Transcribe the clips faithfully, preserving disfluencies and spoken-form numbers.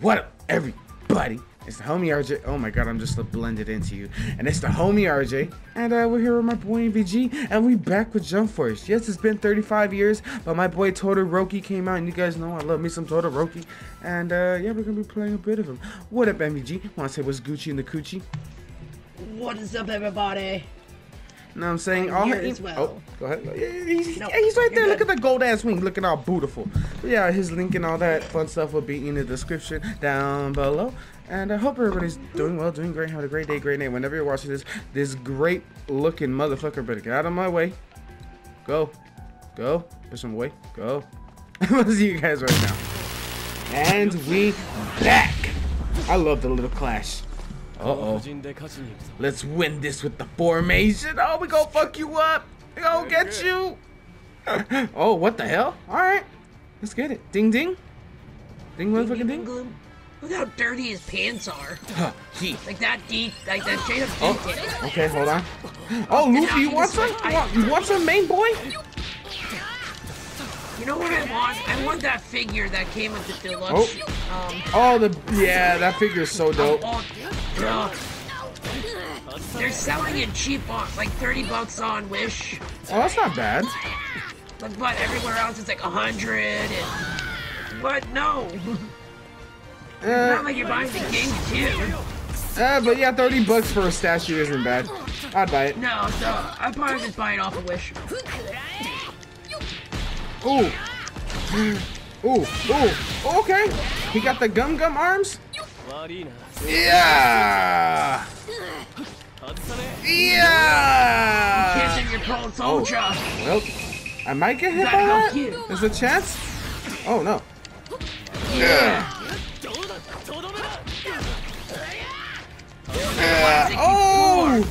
What up, everybody? It's the homie R J. Oh my god, I'm just blended into you. And it's the homie R J. And uh, we're here with my boy M V G. And we back with Jump Force. Yes, it's been thirty-five years. But my boy Todoroki came out. And you guys know I love me some Todoroki. And uh, yeah, we're going to be playing a bit of him. What up, M V G? Want to say what's Gucci and the Coochie? What is up, everybody? You know what I'm saying? I'm all here as well. Oh, go ahead. He's, nope, he's right there. Good. Look at that gold ass wing looking all beautiful. But yeah, his link and all that fun stuff will be in the description down below. And I hope everybody's doing well, doing great, having a great day, great night. Whenever you're watching this, this great looking motherfucker better get out of my way. Go. Go. Put some way. Go. I'll see you guys right now. And we back. I love the little clash. Uh-oh. Let's win this with the formation. Oh, we gonna fuck you up. We gonna get you. Oh, what the hell? All right. Let's get it. Ding, ding. Ding, motherfucking ding. Look how dirty his pants are. Huh, he. Like that deep, like that shade of pink. Oh, okay, hold on. Oh, Luffy, you want some? You want, you want some, main boy? You know what I want? I want that figure that came with the deluxe. Oh, um, oh the yeah, that figure is so dope. Oh, uh, they're selling it cheap on, like thirty bucks on Wish. Oh, that's not bad. But, but everywhere else it's like a hundred. And, but no. Uh, not like you're buying the game too. Uh, but yeah, thirty bucks for a statue isn't bad. I'd buy it. No, no, I'd probably just buy it off of Wish. Ooh. Ooh. Ooh. Okay. He got the gum gum arms. Yeah. Yeah. Oh. Nope. I might get hit by that. There's a chance. Oh, no. Yeah. Yeah. Oh.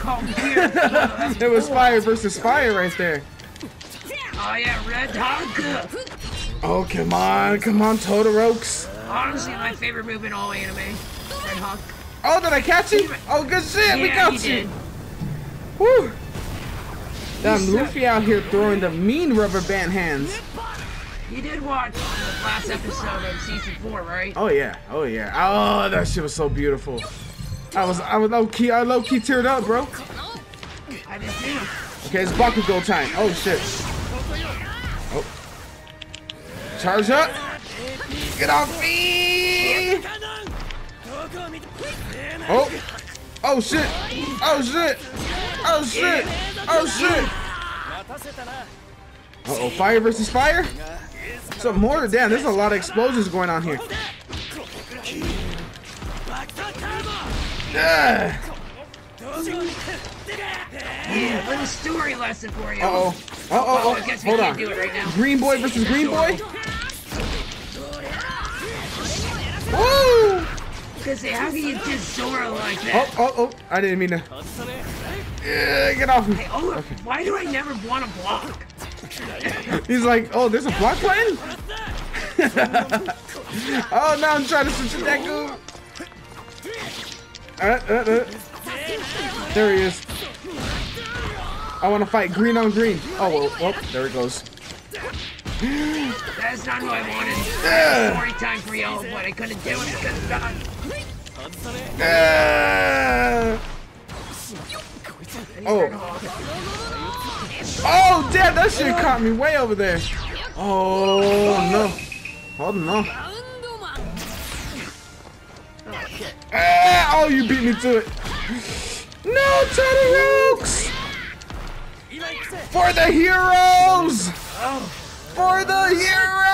It was fire versus fire right there. Oh yeah, red hot. Oh come on, come on, Todoroks. Honestly, my favorite move in all anime. Red Hawk. Oh, did I catch you? Oh good shit, yeah, we got you. Did. Woo! Damn, Luffy out here throwing the mean rubber band hands. You did watch the last episode of season four, right? Oh yeah, oh yeah. Oh, that shit was so beautiful. I was, I was low key, I low key teared up, bro. I did too. Okay, it's Bakugo time. Oh shit. Oh. Charge up! Get off me! Oh! Oh shit! Oh shit! Oh shit! Oh shit! Uh oh, fire versus fire? Some more? Damn, there's a lot of explosions going on here. Yeah! Yeah, little story lesson for you. Uh oh. Uh oh, oh, oh. I guess we hold can't on. Do it right now. Green boy versus green boy? Woo! Because how can you diss Zoro like that? Oh, oh, oh. I didn't mean to. Yeah, get off me. Hey, oh, okay. Why do I never want to block? He's like, oh, there's a block button? Oh, now I'm trying to switch it that go. Uh, uh, uh. There he is. I want to fight green on green. Oh, well, well there it goes. That's not who I wanted. Uh, Sorry time for y'all, but I couldn't do it because it's done. Uh, oh. Oh, damn, that shit caught me way over there. Oh, no. Oh, no. Uh, oh, you beat me to it. No, Todoroki! For the heroes! For the heroes!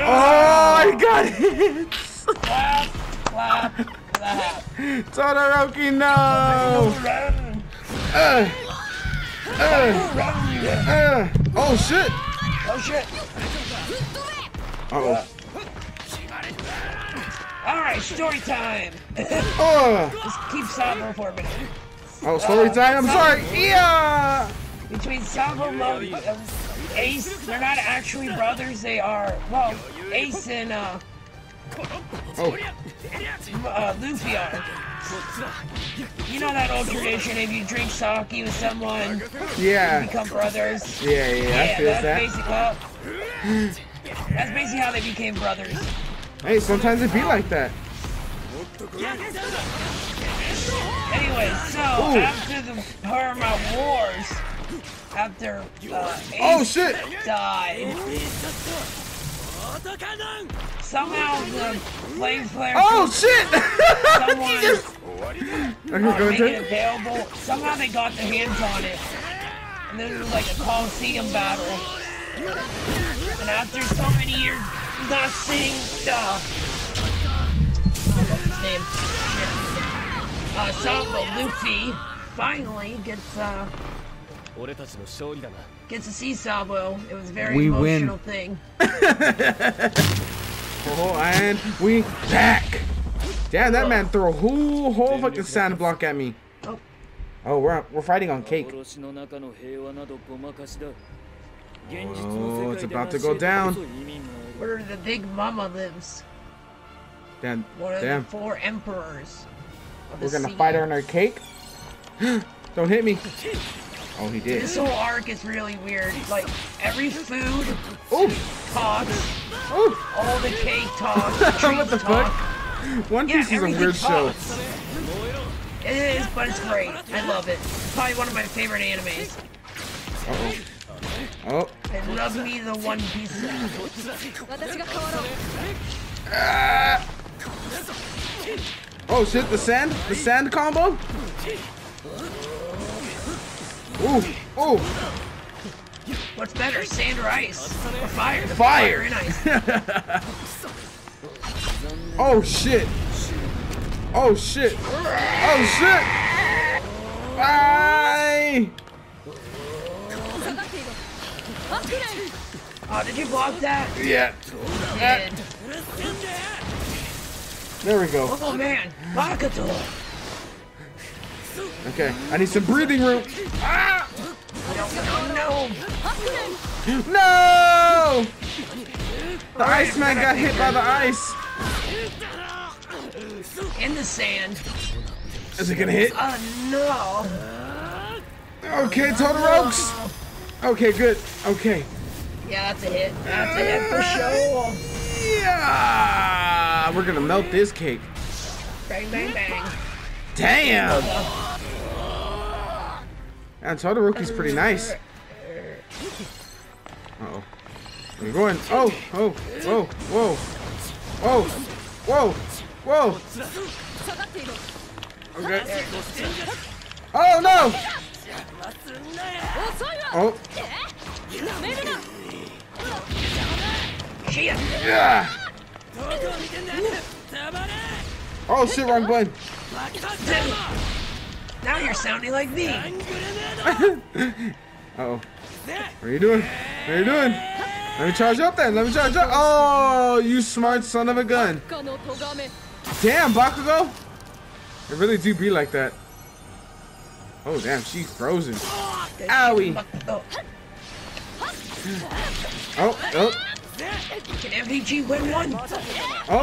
Oh, I got it! Clap, clap, clap. Todoroki, no! Uh, uh, uh, oh, shit! Oh, shit! Uh-oh. Alright, story time! uh. Just keep Sabo for a minute. Oh, story time? I'm sorry! Yeah! Between Sabo and Ace, they're not actually brothers, they are, well, Ace and, uh, oh. uh Luffy are. You know that old tradition, if you drink sake with someone, yeah. You become brothers? Yeah, yeah, yeah I feel that. That. Basic, well, That's basically how they became brothers. Hey, sometimes it be like that. Anyway, so Ooh. after the Paramount Wars, after uh, Ace oh, shit. died, somehow the Flame Flare. Oh shit! Someone just... uh, okay, made it available. Somehow they got their hands on it, and then it was like a Coliseum battle. And after so many years not seeing stuff, I don't know his name. Uh, Sabo, Luffy finally gets uh gets to see Sabo. It was a very we emotional win. thing. Oh, and we back. Damn, that man threw a whole whole fucking sand block at me. Oh, oh we're we're fighting on cake. Oh, it's about to go down. Where the big mama lives. Damn. One of damn. the four emperors. Of We're the gonna sea. fight her on her cake? Don't hit me. Oh, he did. This whole arc is really weird. Like, every food Oof. talks. Oof. All the cake talks. What the talk. fuck? One Piece yeah, is a weird talks. show. It is, but it's great. I love it. It's probably one of my favorite animes. Uh-oh. Oh. I love me the One Piece. Uh, oh shit, the sand? The sand combo? Ooh, ooh. What's better, sand or ice? Or fire? Fire! Fire and ice. Oh shit. Oh shit. Oh shit! Bye! Oh, did you block that? Yeah. That. There we go. Oh man, Bakugo. Okay, I need some breathing room. Ah! No! No! No! The Iceman got hit by the ice. In the sand. Is it gonna hit? Oh no! Okay, Todoroki. Okay, good. Okay. Yeah, that's a hit. That's a hit for sure. Yeah! We're gonna melt this cake. Bang, bang, bang. Damn! And Todoroki's pretty nice. Uh-oh. We're going. Oh, oh, whoa, whoa. Whoa, whoa, whoa. Okay. Oh, no! Oh. Yeah. Oh shit, wrong button. Now you're sounding like me. Uh-oh. What are you doing? What are you doing? Let me charge up then. Let me charge up. Oh, you smart son of a gun. Damn, Bakugo. It really do be like that. Oh damn, she's frozen. Owie. Oh, oh. Can M V G win one? Oh.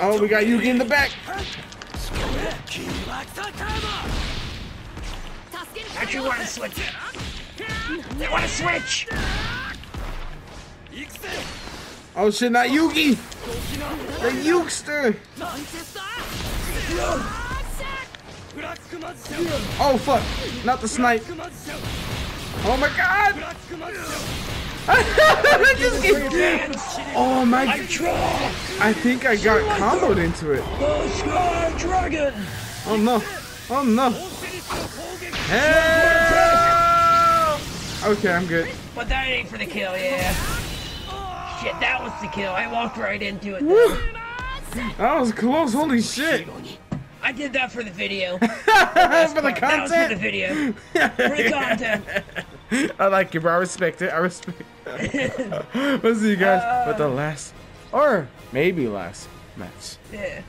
Oh, we got Yugi in the back. Don't you want to switch? They want to switch. Oh shit, not Yugi. The Yukester. No. Oh fuck! Not the snipe! Oh my god! I just get... Oh my god! I think I got comboed into it. Oh no! Oh no! Help! Okay, I'm good. But that ain't for the kill, yeah. Shit, that was the kill. I walked right into it. Woo. That was close. Holy shit! I did that for the video. for, the content? That was for the video. For the content. I like it, bro. I respect it. I respect it. We'll see you guys uh, with the last, or maybe last match. Yeah.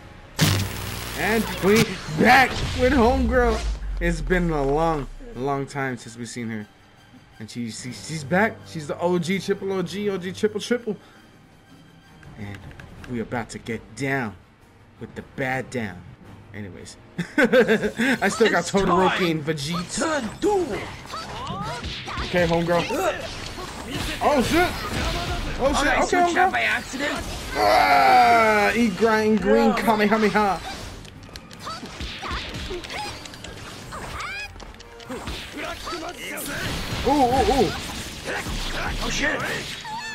And we back with Homegirl. It's been a long, long time since we've seen her. And she, she, she's back. She's the O G, triple O G, O G, triple, triple. And we're about to get down with the bad down. Anyways, I still got Todoroki and Vegeta. Okay, homegirl. Oh shit! Oh shit! Right, okay, okay. By accident. Ah! Eat green, green no. Kamehameha. Ooh, ooh, ooh! Oh shit!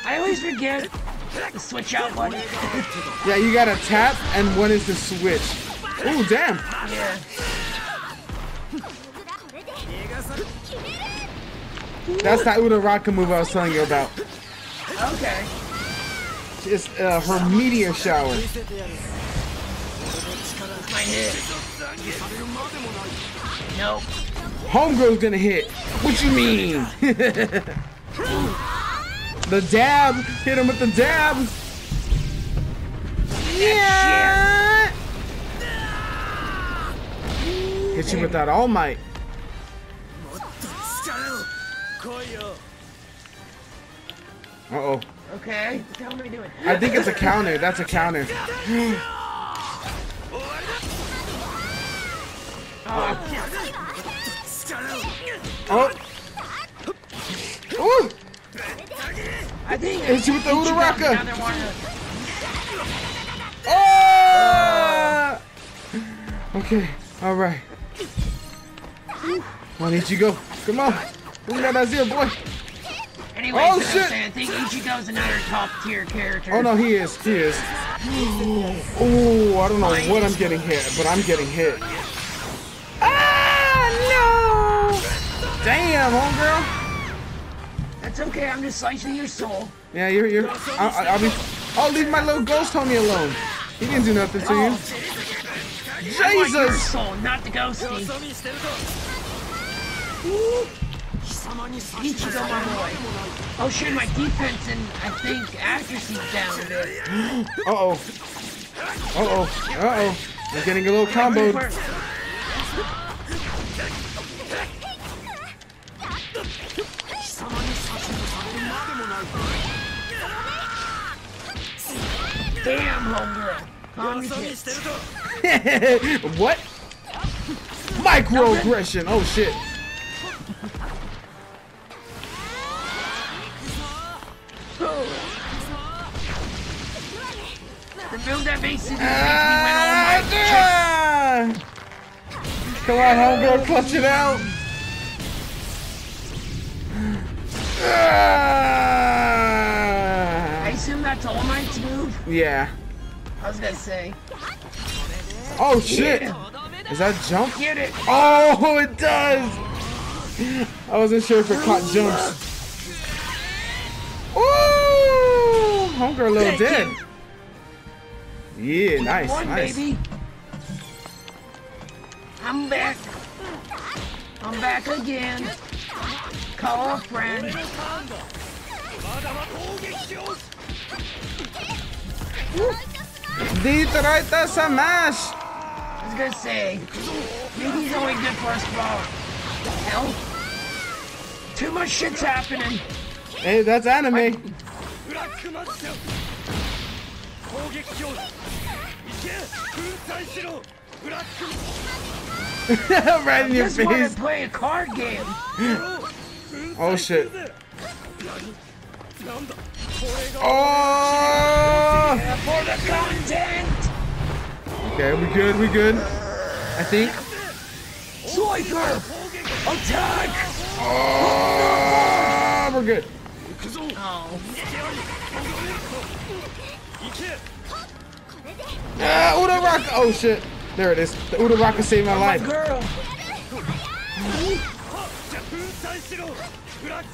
I always forget the switch out one. Yeah, you gotta tap, and one is the switch. Ooh, damn! Yeah. That's that Uraraka move I was telling you about. Okay. It's uh, her meteor shower. My hit. Nope. Homegirl's gonna hit. What you mean? The dab. Hit him with the dab. Yeah. Hit you with that All Might. Uh-oh. Okay. What the hell am I doing? I think it's a counter. That's a counter. Oh. Oh. Ooh. I think it's with the Uraraka. Oh. Okay. All right. Why did you go? Come on. Bring that Azir, boy. Anyways, oh, shit. I, saying, I think Ichigo's another top tier character. Oh no, he is, he is. Oh, I don't know what I'm getting hit, but I'm getting hit. Ah, no! Damn, homegirl. That's okay, I'm just slicing your soul. Yeah, you're, you're, I'll, I'll be, oh, leave my little ghost homie alone. He didn't do nothing to you. Oh. Jesus! I want your soul, not the ghosty. Ichigo, my boy. Oh shit, my defense and I think accuracy's down a bit. Uh oh. Uh oh. Uh oh. We're getting a little combo. Damn, homegirl. Oh, what? Microaggression. Oh shit. The build that basically uh, makes me win all my tricks. Come on, homegirl, clutch it out. I assume that's All Might's move? Yeah. I was gonna say. Oh shit! Yeah. Is that jump? Get it. Oh, it does! I wasn't sure if it caught jumps. Ooh! Homegirl a little dead. Yeah, nice, one, nice. Baby. I'm back. I'm back again. Call a friend. Detroit smash. I was gonna say, Yugi's only good for us brawl. Hell, too much shit's happening. Hey, that's anime. Right in your face. I just want to play a card game. Oh shit. Oh! For the content. Okay, we good, we good. I think. Swiper! Attack! Oh! We're good. Oh. Ah, Uraraka! Oh shit! There it is. The Uraraka saved my oh, life. My girl.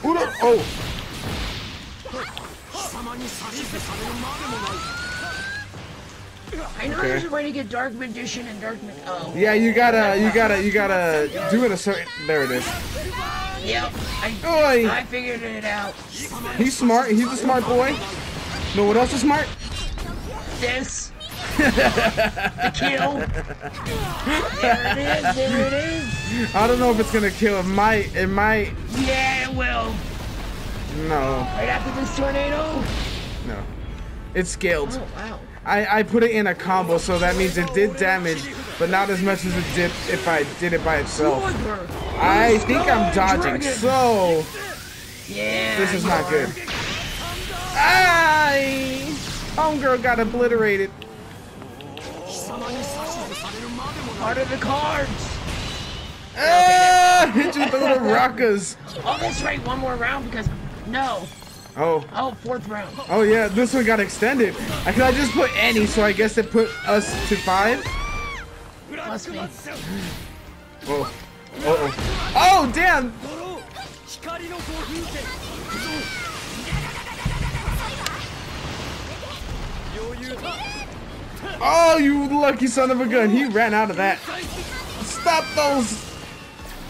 Udo oh! I know there's a way to get Dark Magician and Dark Mag. Oh. Yeah, you gotta, you gotta, you gotta do it a certain. There it is. Yep. I, I figured it out. He's smart. He's a smart boy. No, what else is smart? This. The kill. There it is. There it is. I don't know if it's gonna kill. It might. It might. Yeah, it will. No. Right after this tornado. No. It's scaled. Oh, wow. I I put it in a combo, so that means it did damage, but not as much as it did if I did it by itself. I think I'm dodging. So. Yeah. This is not good. Ay! Homegirl got obliterated. Part of the cards. Ah! Hit you through the Urakas. Oh, that's right. One more round because no. Oh. Oh, fourth round. Oh yeah, this one got extended. I could I just put any, so I guess it put us to five. Plus me. Oh. Uh oh. Oh damn. Oh, you lucky son of a gun. He ran out of that. Stop those.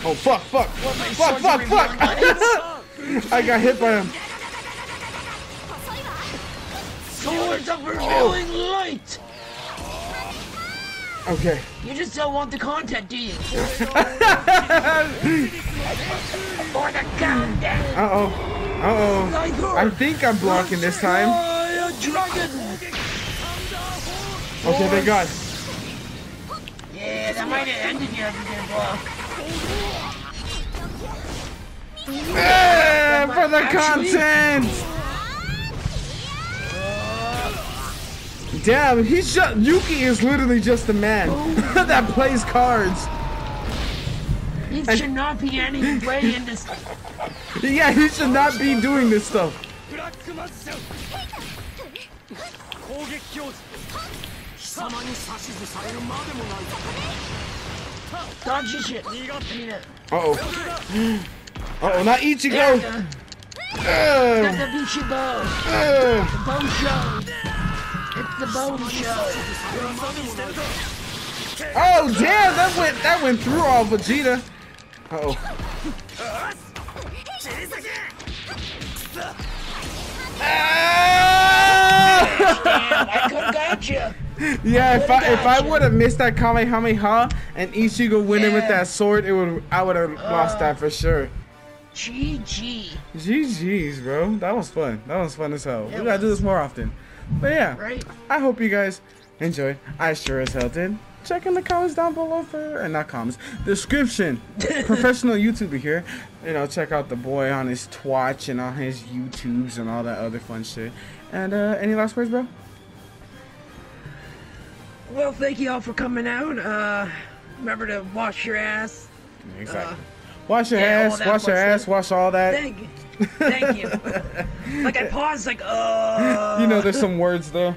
Oh, fuck, fuck. Fuck, fuck, fuck. I got hit by him. Swords of revealing light. Okay. You just don't want the content, do you? Or the content. Uh-oh. Uh-oh. I think I'm blocking this time. Okay, thank God. Yeah, that might have ended you if you didn't block. Yeah, for the content! Damn, he's just. Yugi is literally just a man that plays cards. He should not be any way in this. Yeah, he should not be doing this stuff. Dodgy shit. Uh-oh. Uh-oh, not Ichigo. Yeah. Uh. Not the Ichigo. Uh. The bow show. It's the bow show. Oh damn, that went that went through all Vegeta. Uh-oh. Damn, I could've got you. Yeah, if I if I would have missed that Kamehameha and Ichigo winning yeah. with that sword, it would I would have uh, lost that for sure. G G. G G's, bro. That was fun. That was fun as hell. It we gotta do this more often. But yeah, right? I hope you guys enjoyed. I sure as hell did. Check in the comments down below for, and not comments, description. Professional YouTuber here. You know, check out the boy on his Twitch and on his YouTubes and all that other fun shit. And uh, any last words, bro? Well, thank you all for coming out. Uh, remember to wash your ass. Exactly. Uh, wash your yeah, ass, wash your ass, wash all that. Thank you. Thank you. Like I paused, like, uh. You know, there's some words there.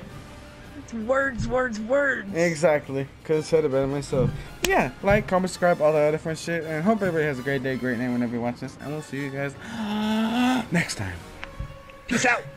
It's words, words, words. Exactly. Could have said it better myself. But yeah, like, comment, subscribe, all that other fun shit. And hope everybody has a great day, great night whenever you watch this. And we'll see you guys next time. Peace out.